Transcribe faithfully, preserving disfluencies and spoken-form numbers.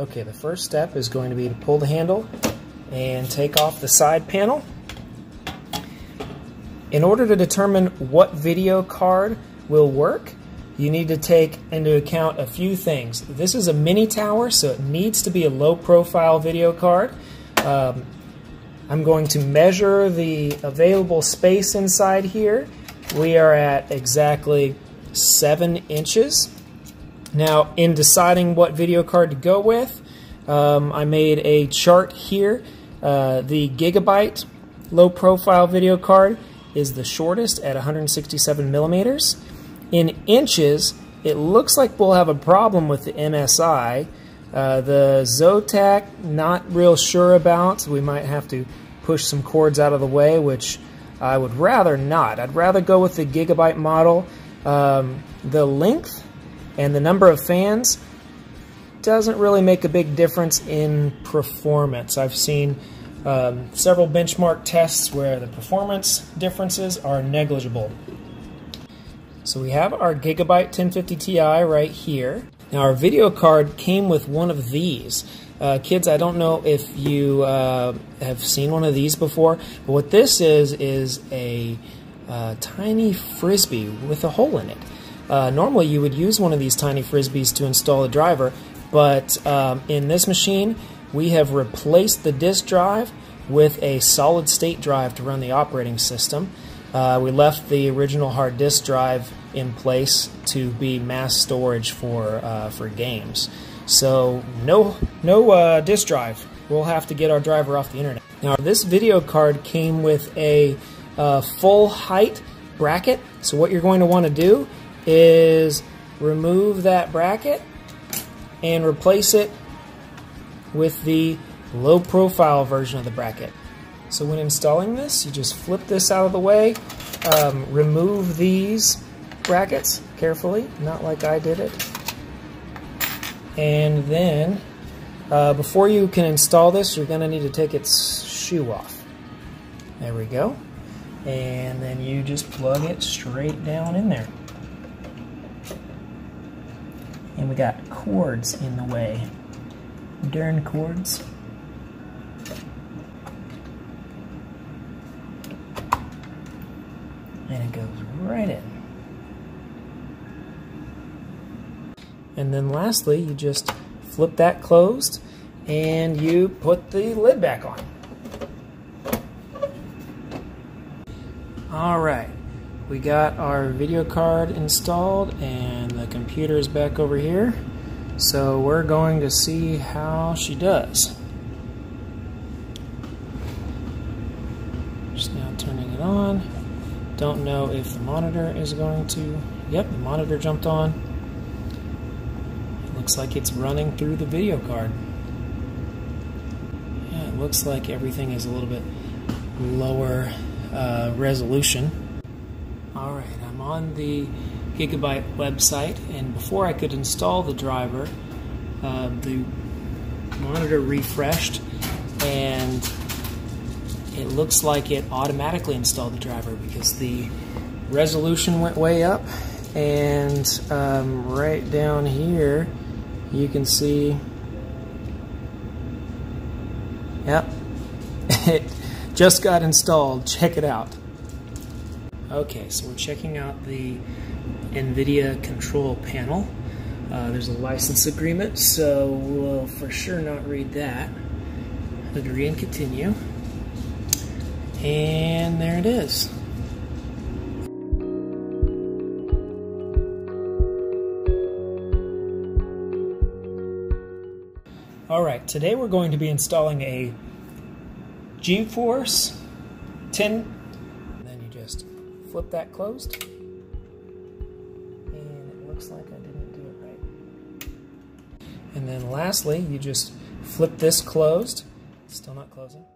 Okay, the first step is going to be to pull the handle and take off the side panel. In order to determine what video card will work, you need to take into account a few things. This is a mini tower, so it needs to be a low profile video card. Um, I'm going to measure the available space inside here. We are at exactly seven inches. Now, in deciding what video card to go with, um, I made a chart here. Uh, the Gigabyte low profile video card is the shortest at one hundred sixty-seven millimeters. In inches, it looks like we'll have a problem with the M S I. Uh, the Zotac, not real sure about. We might have to push some cords out of the way, which I would rather not. I'd rather go with the Gigabyte model. Um, the length and the number of fans doesn't really make a big difference in performance. I've seen um, several benchmark tests where the performance differences are negligible. So we have our Gigabyte ten fifty T I right here. Now our video card came with one of these. Uh, kids, I don't know if you uh, have seen one of these before, but what this is is a uh, tiny frisbee with a hole in it. Uh, normally you would use one of these tiny frisbees to install a driver, but um, in this machine we have replaced the disk drive with a solid state drive to run the operating system. Uh, we left the original hard disk drive in place to be mass storage for uh, for games. So no no uh, disk drive. We'll have to get our driver off the internet. Now this video card came with a uh, full height bracket. So what you're going to want to do is remove that bracket and replace it with the low profile version of the bracket. So when installing this, you just flip this out of the way, um, remove these brackets carefully, not like I did it. And then, uh, before you can install this, you're going to need to take its shoe off. There we go. And then you just plug it straight down in there. And we got cords in the way. Darn cords. And it goes right in. And then lastly, you just flip that closed and you put the lid back on. All right, we got our video card installed and the computer is back over here. So we're going to see how she does. Just now turning it on. Don't know if the monitor is going to... Yep, the monitor jumped on. It looks like it's running through the video card. Yeah, it looks like everything is a little bit lower uh, resolution. Alright, I'm on the Gigabyte website, and before I could install the driver, uh, the monitor refreshed, and it looks like it automatically installed the driver because the resolution went way up, and um, right down here you can see, yep, it just got installed. Check it out. Okay, so we're checking out the NVIDIA control panel. Uh, there's a license agreement, so we'll for sure not read that. Agree and continue. And there it is. Alright, today we're going to be installing a GeForce ten. And then you just flip that closed. And it looks like I didn't do it right. And then lastly, you just flip this closed. It's still not closing.